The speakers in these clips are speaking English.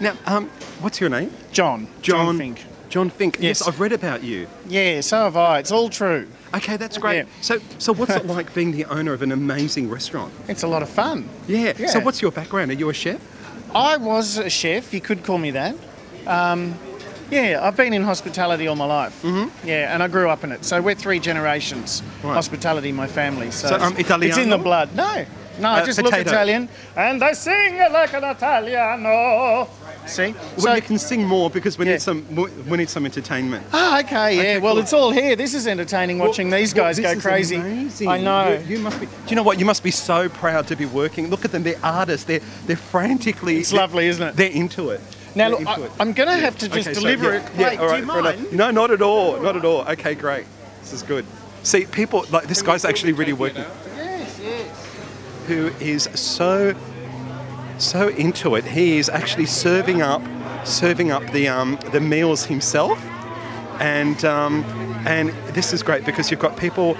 Now, what's your name? John. John Fink. John Fink. Yes. Yes, I've read about you. Yeah, so have I. It's all true. Okay, that's great. Yeah. So what's it like being the owner of an amazing restaurant? It's a lot of fun. Yeah. Yeah. So what's your background? Are you a chef? I was a chef. You could call me that. Yeah, I've been in hospitality all my life. Mm-hmm. Yeah, and I grew up in it. So we're three generations hospitality in my family. So Italiano? It's in the blood. No. No, I just look Italian, and I sing like an Italiano. See? Well, so you can sing more because we need some entertainment. Ah, okay, yeah. Okay, well, cool. It's all here. This is entertaining watching these guys go crazy. Amazing. I know. You must be. Do you know what? You must be so proud to be working. Look at them. They're artists. They're frantically. It's lovely, isn't it? They're into it. Now, look, I'm going to have to just deliver it. Yeah, all right, do you mind? No, not at all. Not at all. Okay, great. This is good. See, people like this guy's actually really working. Who is so into it. He is actually serving up the meals himself, and this is great because you've got people.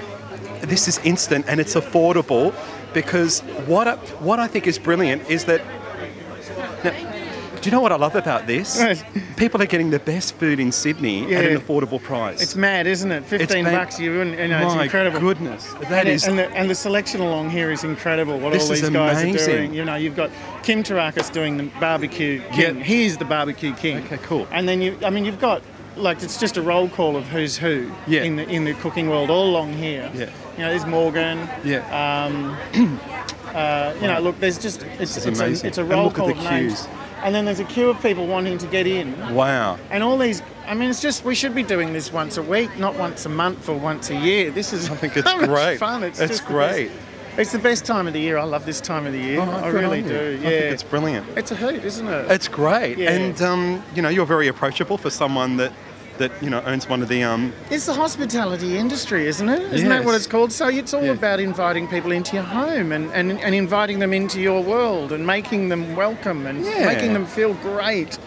This is instant and it's affordable because what I think is brilliant is that. Now, do you know what I love about this? People are getting the best food in Sydney at an affordable price. It's mad, isn't it? 15 bucks, it's incredible. My goodness. And the selection along here is incredible, what all these guys are doing. You know, you've got Kim Tarakis doing the barbecue king. Yep. He's the barbecue king. Okay, cool. And then, you've got, like, it's just a roll call of who's who in the cooking world all along here. Yeah. You know, there's Morgan. Yeah. Look, there's just, it's a roll call of names. And then there's a queue of people wanting to get in. Wow. And all these, it's just, we should be doing this once a week, not once a month or once a year. This is, I think it's so great. Fun. It's just great. It's the best time of the year. I love this time of the year. Oh, I really do. Yeah. I think it's brilliant. It's a hoot, isn't it? It's great. Yeah. And, you're very approachable for someone that owns one of the... It's the hospitality industry, isn't it? Isn't that what it's called? So it's all about inviting people into your home and inviting them into your world and making them welcome and making them feel great.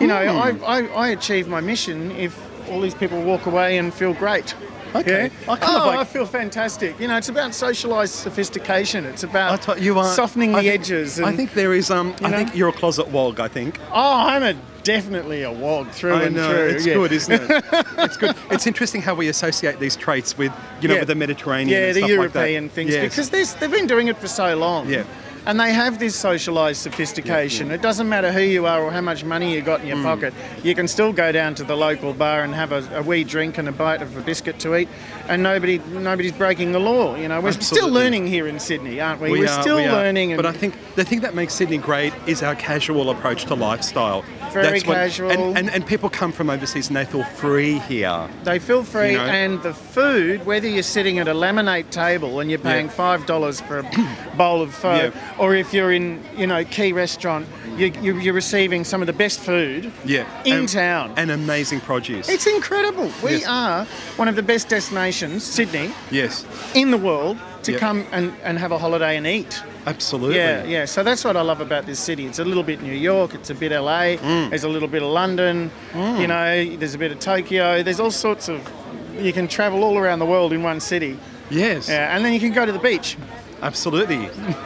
You know, I achieve my mission if all these people walk away and feel great. Okay. Yeah? I feel fantastic. You know, it's about socialised sophistication. It's about softening the edges. And, I think there is... I think you're a closet wog, I think. Oh, I'm definitely a wog through and through. It's good, isn't it? It's good. It's interesting how we associate these traits with, with the Mediterranean and stuff like that. Yeah, the European things. Yes. Because they've been doing it for so long. Yeah. And they have this socialised sophistication. Yeah, yeah. It doesn't matter who you are or how much money you got in your pocket. You can still go down to the local bar and have a wee drink and a bite of a biscuit to eat, and nobody's breaking the law. You know, we're still learning here in Sydney, aren't we? We're still learning. But I think the thing that makes Sydney great is our casual approach to lifestyle. Very casual. And people come from overseas and they feel free here. They feel free, and the food. Whether you're sitting at a lemonade table and you're paying $5 for a bowl of pho. Yeah. Or if you're in, key restaurant, you're receiving some of the best food in town. And amazing produce. It's incredible. We are one of the best destinations, Sydney, in the world to come and have a holiday and eat. Absolutely. Yeah. So that's what I love about this city. It's a little bit New York, it's a bit LA, there's a little bit of London, there's a bit of Tokyo. There's all sorts of... You can travel all around the world in one city. Yes. Yeah, and then you can go to the beach. Absolutely.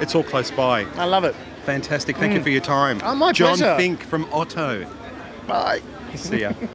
It's all close by. I love it. Fantastic. Thank you for your time. Oh, my pleasure. John Fink from Otto. Bye. See ya.